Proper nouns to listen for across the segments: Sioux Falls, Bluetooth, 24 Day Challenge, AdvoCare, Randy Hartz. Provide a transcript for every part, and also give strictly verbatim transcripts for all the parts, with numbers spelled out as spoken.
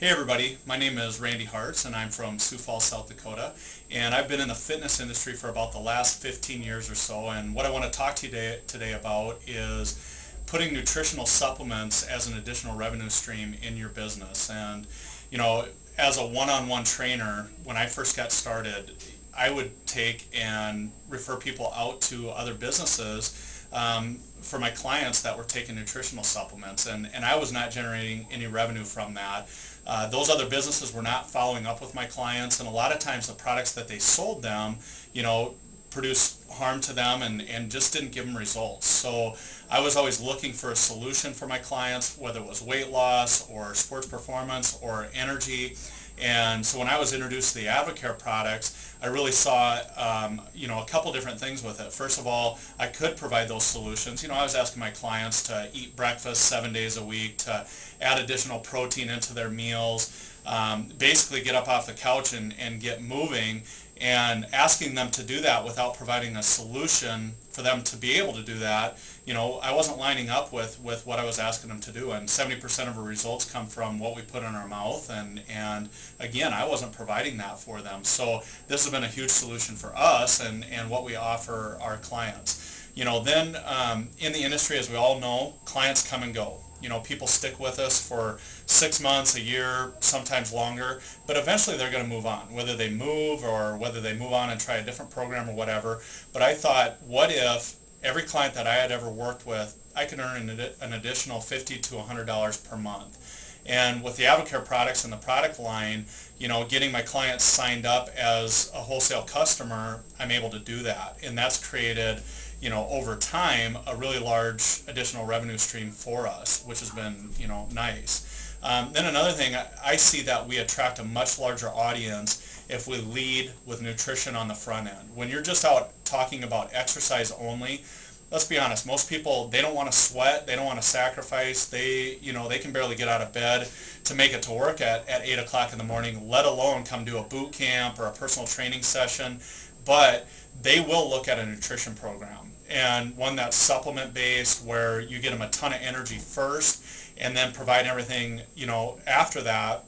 Hey everybody, my name is Randy Hartz and I'm from Sioux Falls, South Dakota, and I've been in the fitness industry for about the last fifteen years or so, and what I want to talk to you today, today about is putting nutritional supplements as an additional revenue stream in your business. And you know, as a one-on-one trainer, when I first got started, I would take and refer people out to other businesses um, for my clients that were taking nutritional supplements, and, and I was not generating any revenue from that. Uh, those other businesses were not following up with my clients, and a lot of times the products that they sold them, you know, produced harm to them and, and just didn't give them results. So I was always looking for a solution for my clients, whether it was weight loss or sports performance or energy. And so when I was introduced to the AdvoCare products, I really saw um, you know, a couple different things with it. First of all, I could provide those solutions. You know, I was asking my clients to eat breakfast seven days a week, to add additional protein into their meals, um, basically get up off the couch and, and get moving, and asking them to do that without providing a solution for them to be able to do that, you know, I wasn't lining up with, with what I was asking them to do. And seventy percent of our results come from what we put in our mouth, and, and again, I wasn't providing that for them. So this has been a huge solution for us and, and what we offer our clients. You know, then um, in the industry, as we all know, clients come and go. You know, people stick with us for six months, a year, sometimes longer, but eventually they're going to move on, whether they move or whether they move on and try a different program or whatever. But I thought, what if every client that I had ever worked with, I could earn an additional fifty to one hundred dollars per month. And with the AdvoCare products and the product line, you know, getting my clients signed up as a wholesale customer, I'm able to do that. And that's created, you know, over time, a really large additional revenue stream for us, which has been, you know, nice. Um, then another thing, I, I see that we attract a much larger audience if we lead with nutrition on the front end. When you're just out talking about exercise only, let's be honest, most people, they don't want to sweat, they don't want to sacrifice, they, you know, they can barely get out of bed to make it to work at, at eight o'clock in the morning, let alone come do a boot camp or a personal training session, but they will look at a nutrition program, and one that's supplement-based where you get them a ton of energy first and then provide everything, you know, after that.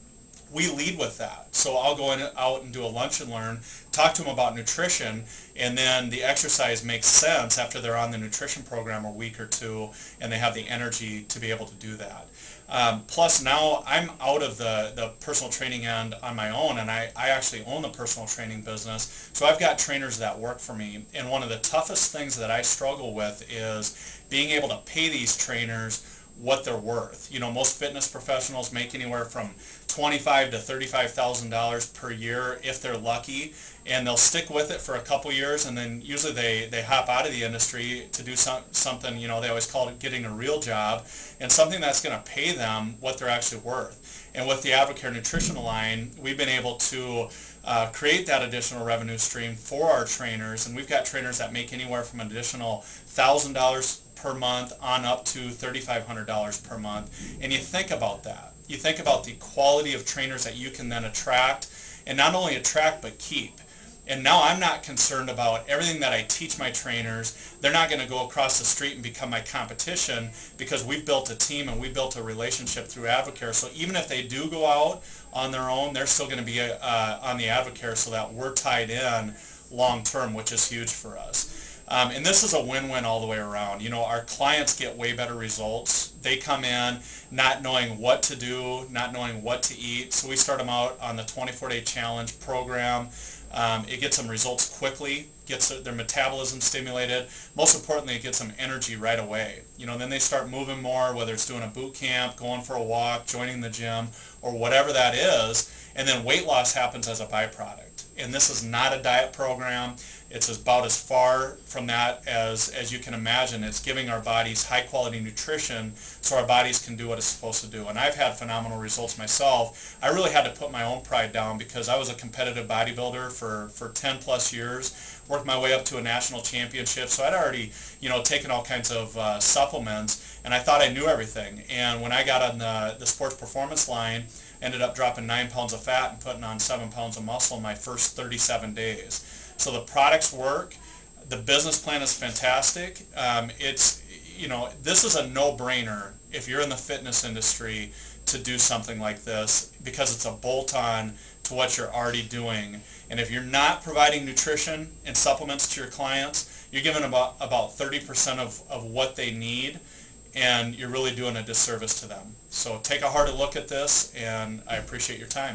We lead with that. So I'll go in, out and do a lunch and learn, talk to them about nutrition, and then the exercise makes sense after they're on the nutrition program a week or two and they have the energy to be able to do that. Um, plus now I'm out of the, the personal training end on my own, and I, I actually own the personal training business, so I've got trainers that work for me. And one of the toughest things that I struggle with is being able to pay these trainers what they're worth. You know, most fitness professionals make anywhere from twenty-five thousand dollars to thirty-five thousand dollars per year if they're lucky, and they'll stick with it for a couple years, and then usually they, they hop out of the industry to do some, something, you know, they always call it getting a real job, and something that's going to pay them what they're actually worth. And with the AdvoCare nutritional line, we've been able to uh, create that additional revenue stream for our trainers, and we've got trainers that make anywhere from an additional one thousand dollars per month on up to thirty-five hundred dollars per month. And you think about that. You think about the quality of trainers that you can then attract, and not only attract but keep. And now I'm not concerned about everything that I teach my trainers. They're not going to go across the street and become my competition, because we've built a team and we built a relationship through AdvoCare. So even if they do go out on their own, they're still going to be uh, on the AdvoCare, so that we're tied in long term, which is huge for us. Um, and this is a win-win all the way around. You know, our clients get way better results. They come in not knowing what to do, not knowing what to eat. So we start them out on the twenty-four day challenge program. Um, it gets them results quickly, gets their metabolism stimulated. Most importantly, it gets them energy right away. You know, then they start moving more, whether it's doing a boot camp, going for a walk, joining the gym, or whatever that is. And then weight loss happens as a byproduct. And this is not a diet program. It's about as far from that as, as you can imagine. It's giving our bodies high-quality nutrition so our bodies can do what it's supposed to do. And I've had phenomenal results myself. I really had to put my own pride down, because I was a competitive bodybuilder for, for ten plus years, worked my way up to a national championship. So I'd already, you know, taken all kinds of uh, supplements, and I thought I knew everything. And when I got on the, the sports performance line, ended up dropping nine pounds of fat and putting on seven pounds of muscle in my first thirty-seven days. So the products work, the business plan is fantastic. Um, it's, you know, this is a no-brainer if you're in the fitness industry to do something like this, because it's a bolt-on to what you're already doing. And if you're not providing nutrition and supplements to your clients, you're giving about about thirty percent of, of what they need, and you're really doing a disservice to them. So take a harder look at this, and I appreciate your time.